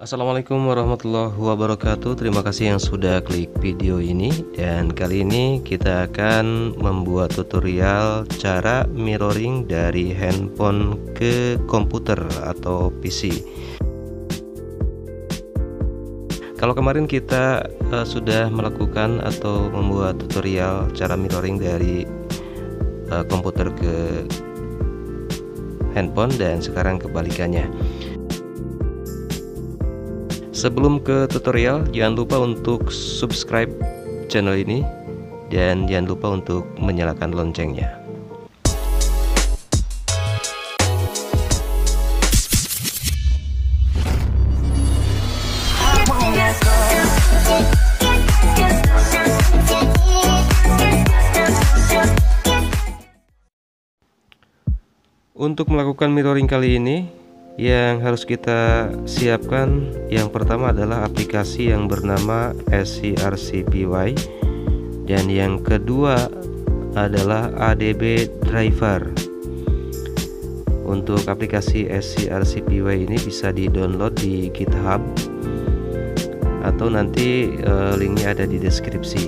Assalamualaikum warahmatullahi wabarakatuh. Terima kasih yang sudah klik video ini. Dan kali ini kita akan membuat tutorial cara mirroring dari handphone ke komputer atau PC. Kalau kemarin kita sudah melakukan atau membuat tutorial cara mirroring dari komputer ke handphone, dan sekarang kebalikannya. Sebelum ke tutorial, jangan lupa untuk subscribe channel ini dan jangan lupa untuk menyalakan loncengnya. Untuk melakukan mirroring kali ini, yang harus kita siapkan yang pertama adalah aplikasi yang bernama SCRCPY, dan yang kedua adalah ADB Driver. Untuk aplikasi SCRCPY ini bisa di-download di GitHub atau nanti linknya ada di deskripsi.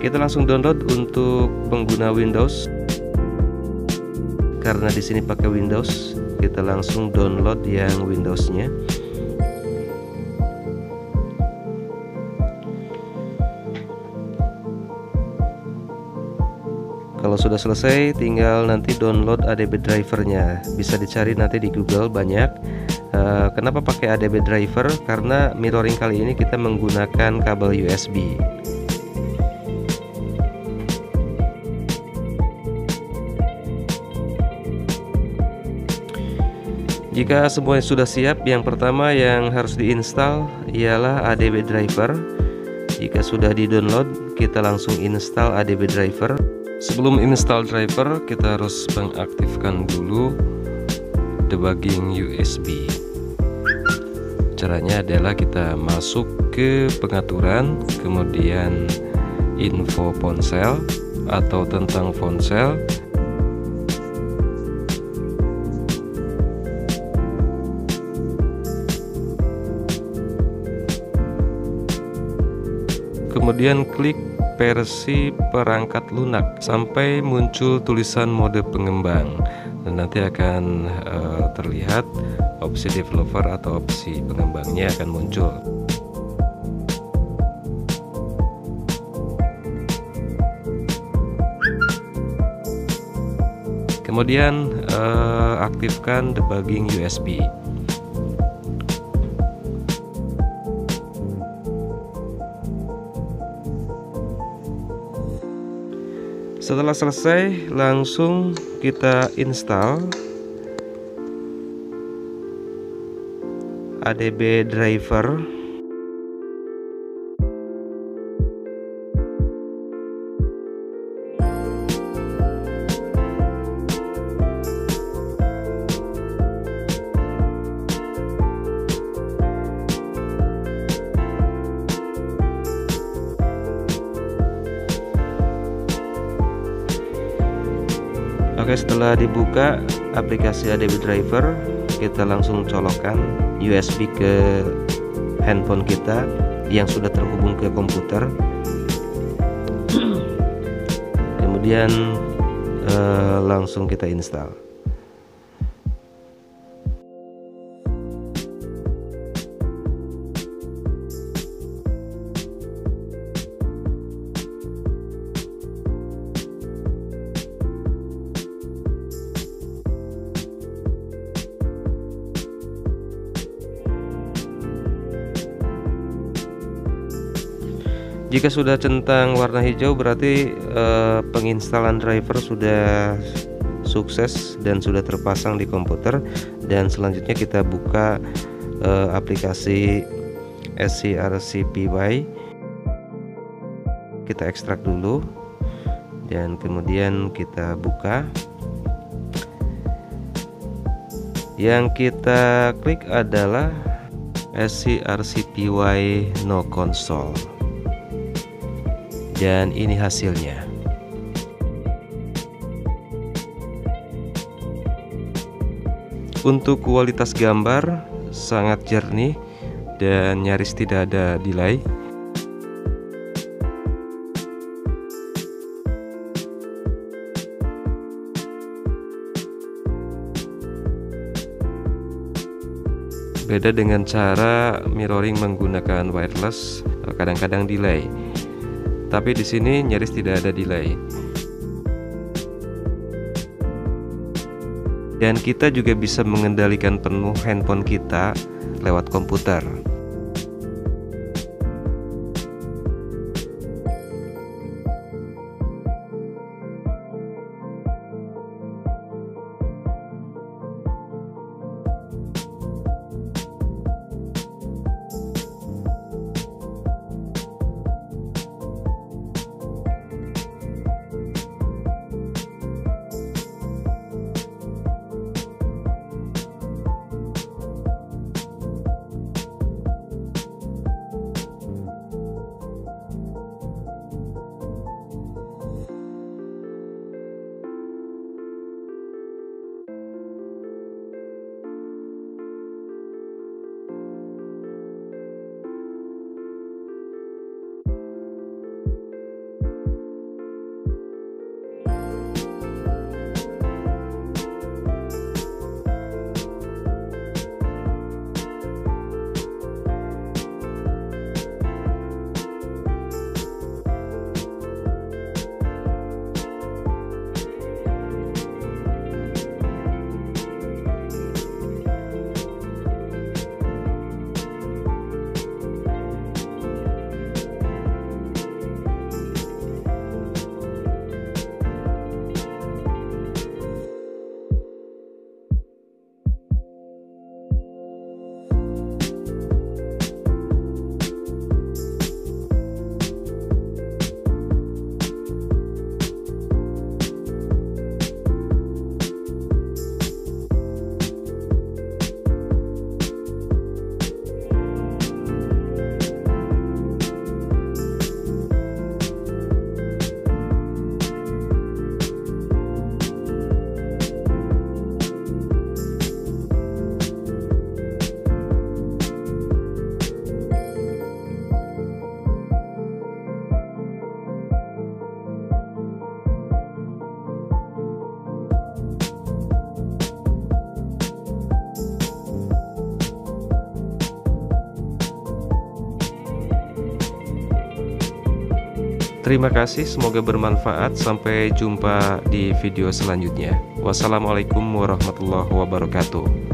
Kita langsung download untuk pengguna Windows. Karena di sini pakai Windows, kita langsung download yang Windows-nya. Kalau sudah selesai, tinggal nanti download ADB drivernya. Bisa dicari nanti di Google banyak. Kenapa pakai ADB driver? Karena mirroring kali ini kita menggunakan kabel USB. Jika semuanya sudah siap, yang pertama yang harus diinstal ialah ADB Driver. Jika sudah di-download, kita langsung install ADB Driver. Sebelum install driver, kita harus mengaktifkan dulu debugging USB. Caranya adalah kita masuk ke pengaturan, kemudian info ponsel atau tentang ponsel. Kemudian klik versi perangkat lunak sampai muncul tulisan mode pengembang, dan nanti akan terlihat opsi developer atau opsi pengembangnya akan muncul. Kemudian aktifkan debugging USB. Setelah selesai, langsung kita install ADB driver. Oke, setelah dibuka aplikasi ADB Driver, kita langsung colokkan USB ke handphone kita yang sudah terhubung ke komputer. Kemudian langsung kita install. Jika sudah centang warna hijau, berarti penginstalan driver sudah sukses dan sudah terpasang di komputer. Dan selanjutnya kita buka aplikasi SCRCPY. Kita ekstrak dulu dan kemudian kita buka. Yang kita klik adalah SCRCPY No Console. Dan ini hasilnya. Untuk kualitas gambar sangat jernih dan nyaris tidak ada delay. Beda dengan cara mirroring menggunakan wireless, kadang-kadang delay. Tapi di sini nyaris tidak ada delay. Dan kita juga bisa mengendalikan penuh handphone kita lewat komputer. Terima kasih, semoga bermanfaat. Sampai jumpa di video selanjutnya. Wassalamualaikum warahmatullahi wabarakatuh.